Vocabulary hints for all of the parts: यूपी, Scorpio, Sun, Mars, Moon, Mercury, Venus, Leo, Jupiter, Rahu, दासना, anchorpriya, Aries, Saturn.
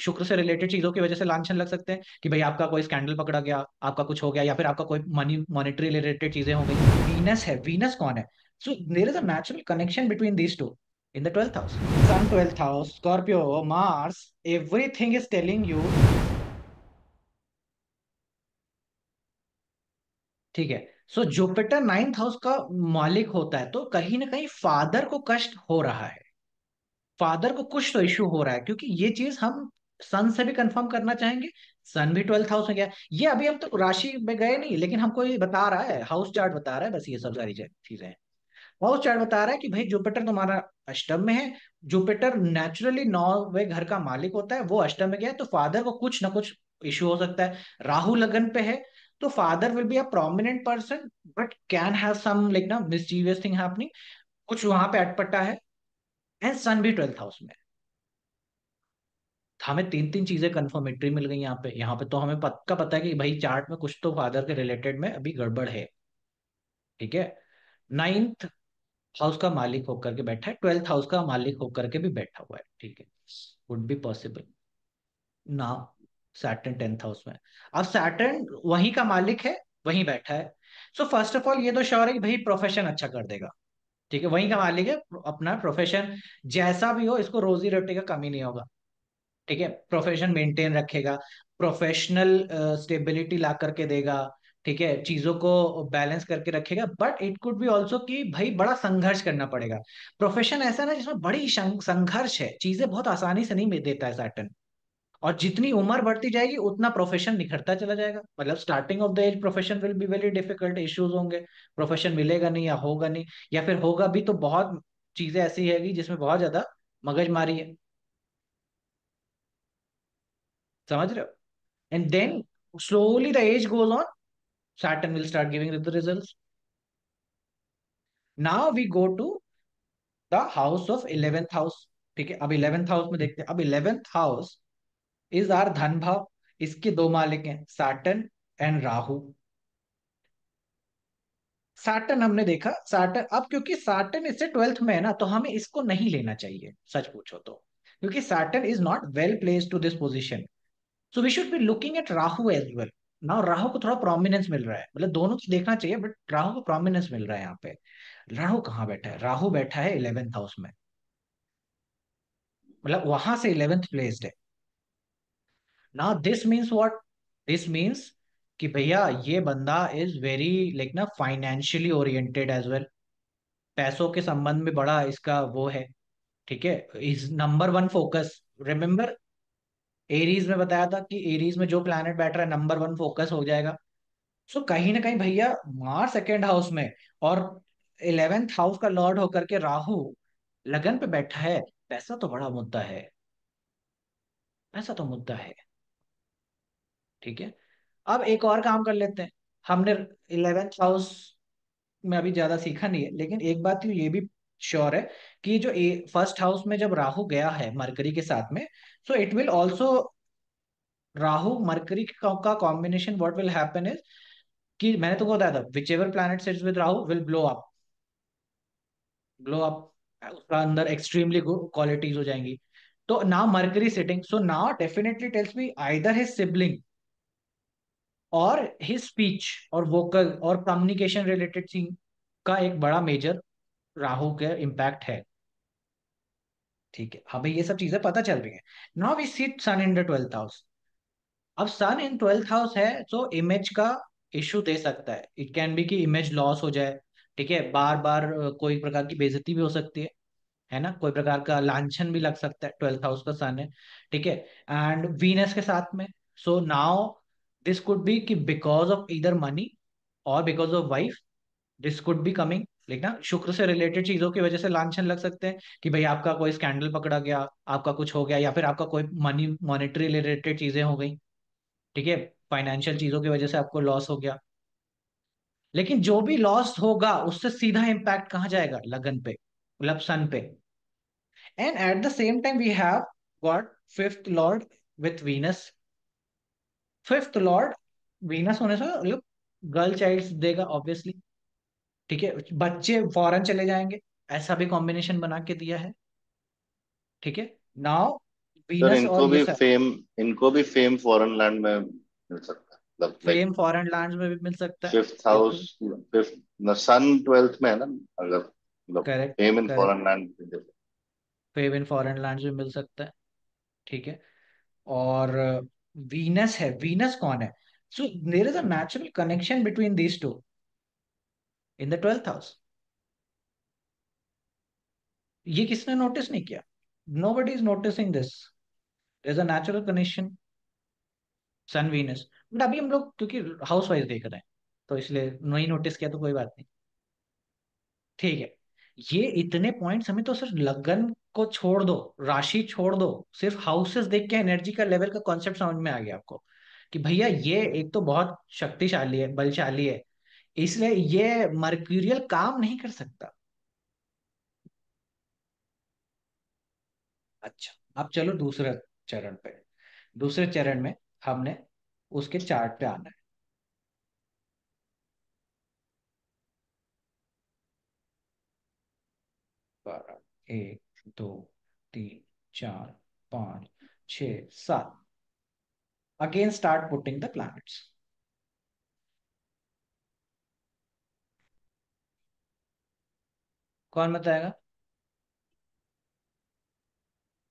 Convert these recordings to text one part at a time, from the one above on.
शुक्र से रिलेटेड चीजों की वजह से लांछन लग सकते हैं कि भाई आपका कोई स्कैंडल पकड़ा गया, आपका कुछ हो गया, या फिर आपका कोई मॉनेटरी रिलेटेड चीजें हो गई। वीनस है, वीनस कौन है? So there is a natural connection between these two in the 12th house. Sun 12th house, Scorpio, Mars, everything is telling you. ठीक है, सो जुपिटर 9th हाउस का मालिक होता है, तो कहीं ना कहीं फादर को कष्ट हो रहा है, फादर को कुछ तो इश्यू हो रहा है, क्योंकि ये चीज हम सन से भी कंफर्म करना चाहेंगे। सन भी 12th हाउस में गया। ये अभी हम तो राशि में गए नहीं, लेकिन हमको ये बता रहा है, हाउस चार्ट बता रहा है, बस ये सब सारी चीजें हैं। हाउस चार्ट बता रहा है कि भाई जुपिटर तुम्हारा अष्टम में है, जुपिटर नेचुरली 9वें घर का मालिक होता है, वो अष्टम में गया, तो फादर को कुछ ना कुछ इश्यू हो सकता है। राहु लगन पे है, तो father will be a prominent person but can have some like ना मिस्टीरियस थिंग हैपनिंग, कुछ वहां पे अटपटा है। एंड सन भी 12th हाउस में। हमें तीन तीन चीजें कंफर्मेटरी मिल गई यहाँ पे। यहाँ पे तो हमें पक्का पता है कि भाई चार्ट में कुछ तो फादर के रिलेटेड में अभी गड़बड़ है। ठीक है, 9th हाउस का मालिक होकर के बैठा है, 12th हाउस का मालिक होकर के भी बैठा हुआ है। ठीक है, वुड बी पॉसिबल ना। सैटर्न 10th हाउस में, अब सैटर्न वही का मालिक है, वहीं बैठा है। सो फर्स्ट ऑफ ऑल ये तो श्योर है कि भाई प्रोफेशन अच्छा कर देगा। ठीक है, वहीं का मालिक है, अपना प्रोफेशन जैसा भी हो इसको रोजी रोटी का कमी नहीं होगा। ठीक है, प्रोफेशन मेंटेन रखेगा, प्रोफेशनल स्टेबिलिटी ला करके देगा। ठीक है, चीजों को बैलेंस करके रखेगा, but it could be also कि भाई बड़ा संघर्ष करना पड़ेगा। प्रोफेशन ऐसा ना जिसमें बड़ी संघर्ष है, चीजें बहुत आसानी से नहीं देता है सैटर्न। और जितनी उम्र बढ़ती जाएगी उतना प्रोफेशन निखरता चला जाएगा। मतलब starting of the age profession will be very difficult, issues होंगे, प्रोफेशन मिलेगा नहीं या होगा नहीं, या फिर होगा भी तो बहुत चीजें ऐसी है जिसमें बहुत ज्यादा मगजमारी है। समझ रहे हो? And then slowly the age goes on, Saturn will start giving the results. Now we go to the house of 11th house. ठीक है, अब 11th हाउस में देखते हैं। अब 11th हाउस इज आर धन भाव, इसके दो मालिक हैं, Saturn एंड राहु। Saturn हमने देखा, Saturn अब क्योंकि Saturn इससे 12th में है ना, तो हमें इसको नहीं लेना चाहिए सच पूछो तो, क्योंकि Saturn is not well placed to this position. So we should be looking at Rahu as well. ना राहु को थोड़ा प्रोमिनेंस मिल रहा है, मतलब दोनों को देखना चाहिए, बट राहु को प्रोमिनेंस मिल रहा है। यहाँ पे राहु कहाँ बैठा है? राहु बैठा है 11th हाउस में, मतलब वहां से 11th प्लेस्ड है ना। This means what? This means कि भैया ये बंदा इज वेरी लाइक ना फाइनेंशियली ओरिएंटेड एज वेल, पैसों के संबंध में बड़ा इसका वो है। ठीक है, is number one focus. Remember Aries में बताया था कि एरीज में जो प्लैनेट बैठ रहा है नंबर वन फोकस हो जाएगा। सो कहीं ना कहीं भैया मार्स 2nd हाउस में और 11th हाउस का लॉर्ड होकर के राहु लगन पे बैठा है, पैसा तो बड़ा मुद्दा है, पैसा तो मुद्दा है। ठीक है, अब एक और काम कर लेते हैं। हमने 11th हाउस में अभी ज्यादा सीखा नहीं है, लेकिन एक बात ये भी श्योर है कि जो 1st हाउस में जब राहु गया है मरकरी के साथ में, so it will also Rahu Mercury का combination, what will happen is कि मैंने तो बताया था whichever planet sits with Rahu will blow up, उसका अंदर एक्सट्रीमली क्वालिटीज हो जाएंगी। तो now Mercury sitting, so now definitely tells me either his sibling और हिज स्पीच और वोकल और कम्युनिकेशन रिलेटेड थिंग का एक बड़ा मेजर राहु के इम्पैक्ट है। ठीक है, हमें ये सब चीजें पता चल रही है। Now we see sun in the 12th house. अब सन इन 12th हाउस है, तो इमेज का इश्यू दे सकता है। इट कैन बी कि इमेज लॉस हो जाए। ठीक है, बार बार कोई प्रकार की बेइज्जती भी हो सकती है ना, कोई प्रकार का लांछन भी लग सकता है। 12th हाउस का सन है, ठीक है, एंड वीनस के साथ में। So now this could be कि बिकॉज ऑफ ईदर मनी और because of wife, this could be coming लेकिन शुक्र से रिलेटेड चीजों की वजह से लांछन लग सकते हैं कि भाई आपका कोई स्कैंडल पकड़ा गया, आपका कुछ हो गया, या फिर आपका कोई मॉनेटरी रिलेटेड चीजें हो गई। ठीक है, फाइनेंशियल चीजों की वजह से आपको लॉस हो गया, लेकिन जो भी लॉस होगा उससे सीधा इम्पैक्ट कहाँ जाएगा? लगन पे, मतलब सन पे। And at the same time we have got 5th lord with Venus. 5th lord Venus होने से गर्ल चाइल्ड देगा ऑब्वियसली। ठीक है, बच्चे फॉरेन चले जाएंगे, ऐसा भी कॉम्बिनेशन बना के दिया है। ठीक है, नाउ इनको भी फेम फॉरेन लैंड में मिल सकता है, मतलब फेम फॉरेन लैंड में भी मिल सकता है। फिफ्थ हाउस, फिफ्थ सन 12th में है ना, अगर fame in foreign land, fame in foreign lands में मिल सकता है। ठीक है, और वीनस है, वीनस कौन है? So there is a natural connection between these two in the 12th house. ये किसने नोटिस नहीं किया? Nobody is noticing this. There is a natural connection. Sun Venus. But अभी हम लोग क्योंकि हाउस वाइज देख रहे हैं तो इसलिए नहीं नोटिस किया, तो कोई बात नहीं। ठीक है, ये इतने पॉइंट्स हमें तो सिर्फ लगन को छोड़ दो, राशि छोड़ दो, सिर्फ हाउसेस देख के एनर्जी का लेवल का कॉन्सेप्ट समझ में आ गया आपको कि भैया ये एक तो बहुत शक्तिशाली है, बलशाली है, इसलिए ये मर्क्यूरियल काम नहीं कर सकता। अच्छा, अब चलो दूसरे चरण पे। दूसरे चरण में हमने उसके चार्ट पे आना है। बारह, 1 2 3 4 5 6 7। Again start putting the planets. कौन बताएगा?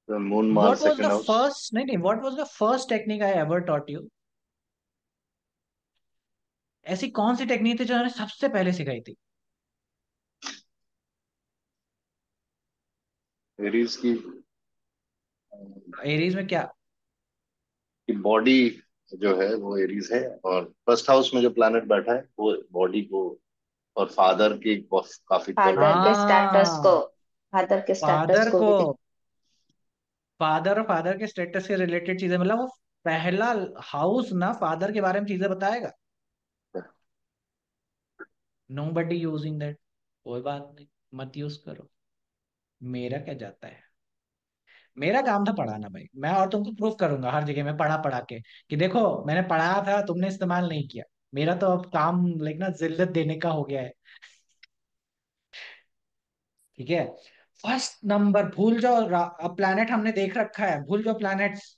The moon, Mars, second house. What was the first technique I ever taught you? ऐसी कौन सी टेक्निक थी जो मैंने सबसे पहले सिखाई थी? एरीज की, एरीज में क्या कि बॉडी जो है वो एरीज है और फर्स्ट हाउस में जो प्लैनेट बैठा है वो बॉडी को और फादर के काफी फादर के स्टेटस से रिलेटेड चीजें, मतलब वो पहला हाउस ना फादर के बारे में चीजें बताएगा। नोबडी यूजिंग दैट, कोई बात नहीं, मत यूज करो, मेरा क्या जाता है। मेरा काम था पढ़ाना भाई, मैं और तुमको प्रूफ करूंगा हर जगह में पढ़ा के कि देखो मैंने पढ़ाया था, तुमने इस्तेमाल नहीं किया। मेरा तो अब काम लेकिन जिल्लत देने का हो गया है। ठीक है, फर्स्ट नंबर भूल जाओ, अब प्लैनेट हमने देख रखा है, भूल जाओ प्लैनेट्स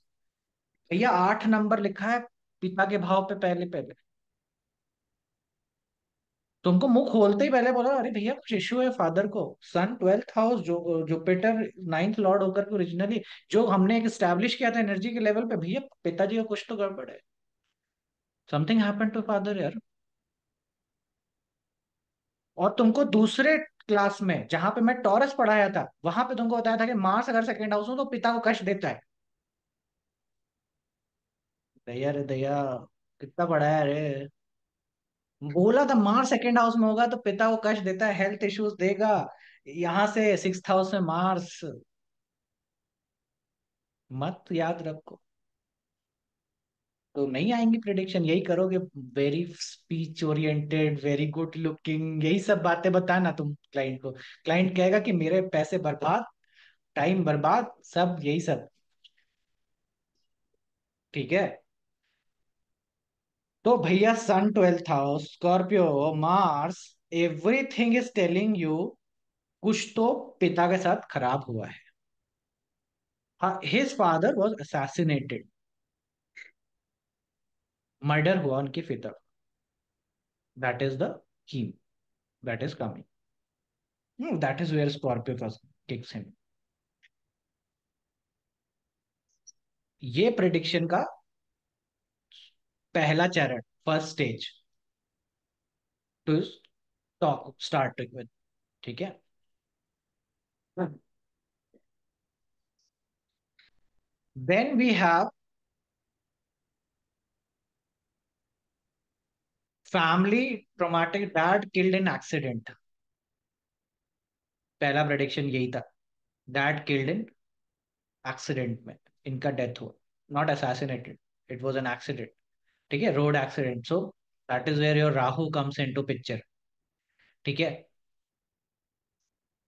भैया। 8 नंबर लिखा है पिता के भाव पे। पहले तुमको मुंह खोलते ही पहले बोला अरे भैया कुछ इश्यू है फादर को। Sun 12th house, Jupiter 9th lord होकर ओरिजिनली जो हमने एक एस्टैब्लिश किया था एनर्जी के लेवल पे, भैया पिताजी का कुछ तो गड़बड़ है, समथिंग हैपेंड टू फादर यार। और तुमको दूसरे क्लास में जहां पे मैं टॉरस पढ़ाया था वहां पे तुमको बताया था कि मार्स अगर सेकेंड हाउस हो तो पिता को कष्ट देता है। दया रे दया, कितना पढ़ाया रे। बोला था मार्स सेकेंड हाउस में होगा तो पिता को कष्ट देता है, हेल्थ इश्यूज देगा। यहां से 6th हाउस में मार्स, मत याद रखो तो नहीं आएंगी प्रेडिक्शन। यही करोगे, very speech oriented, very good looking, यही सब बातें बताना तुम क्लाइंट को। क्लाइंट कहेगा कि मेरे पैसे बर्बाद, टाइम बर्बाद, सब यही सब। ठीक है, तो भैया sun 12th house, Scorpio, Mars, everything is telling you कुछ तो पिता के साथ खराब हुआ है। हाँ, his father was assassinated, murder हुआ उनके पिता। That is the theme that is coming, that is where Scorpio first kicks in. ये प्रेडिक्शन का पहला चरण, first stage to talk start with. ठीक है, then we have family traumatic, dad killed in accident. पहला प्रेडिक्शन यही था, dad killed in accident में इनका डेथ हुआ, not assassinated, it was an accident. ठीक है, road accident. So that is where your Rahu comes into picture. ठीक है,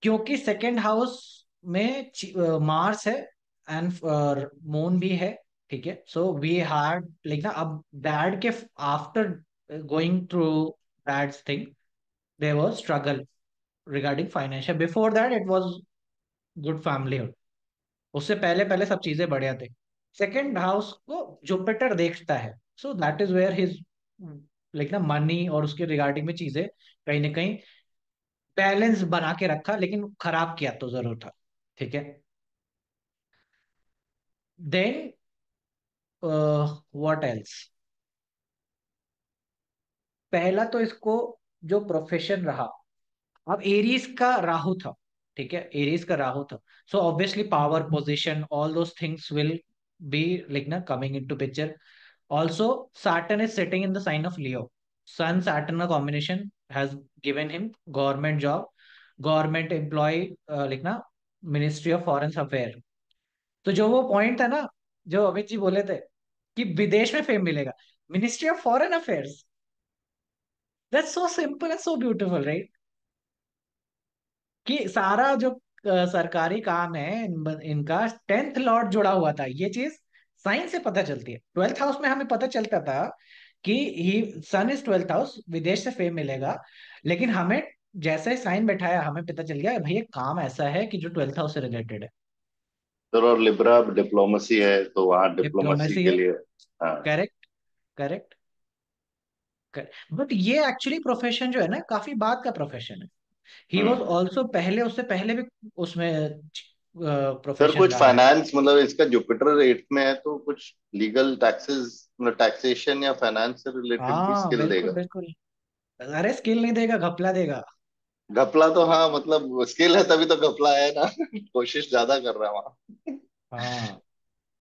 क्योंकि सेकेंड हाउस में मार्स है एंड मून भी है। ठीक है, सो वी हैड लिखना अब डैड के after going through dad's thing there was struggle regarding financial, before that it was good familyhood, उससे पहले पहले सब चीजें बढ़िया थे। सेकेंड हाउस को जुपिटर देखता है, so that is where his like ना मनी और उसके रिगार्डिंग में चीजें कहीं ना कहीं बैलेंस बना के रखा, लेकिन खराब किया तो जरूर था। ठीक है, देन व्हाट एल्स। पहला तो इसको जो प्रोफेशन रहा, अब एरीज का राहु था, ठीक है, एरीज का राहु था, so obviously power, position, all those things will be like ना coming into picture. Also Saturn is sitting in the sign of Leo. Sun Saturn का combination has given him government job, government employ like ना ministry of foreign affair. तो जो वो point था ना जो अमित जी बोले थे कि विदेश में फेम मिलेगा, ministry of foreign affairs, That's so simple and so beautiful, right? कि सारा जो सरकारी काम है इनका 10th लॉर्ड जुड़ा हुआ था। ये चीज साइंस से पता चलती है। 12th हाउस में हमें पता चलता था कि he sun is 12th house, विदेश से फेम मिलेगा, लेकिन हमें जैसे साइन बैठाया हमें पता चल गया भाई ये काम ऐसा है कि जो 12th हाउस से रिलेटेड है। तो और लिब्रा डिप्लोमेसी है, तो वहाँ डिप्लोमेसी के लिए करेक्ट करेक्ट। बट ये एक्चुअली प्रोफेशन जो है ना काफी बात का प्रोफेशन है। ही वाज आल्सो पहले, उससे पहले भी उसमें प्रोफेशन सर कुछ फाइनेंस, मतलब इसका जुपिटर 8 में है तो कुछ लीगल टैक्सेस, मतलब टैक्सेशन या फाइनेंस से रिलेटेड भी स्किल देगा। बिल्कुल, अरे स्किल नहीं देगा, घपला देगा। घपला तो हाँ, मतलब स्किल है तभी तो घपला है ना कोशिश ज्यादा कर रहा है वहाँ। हाँ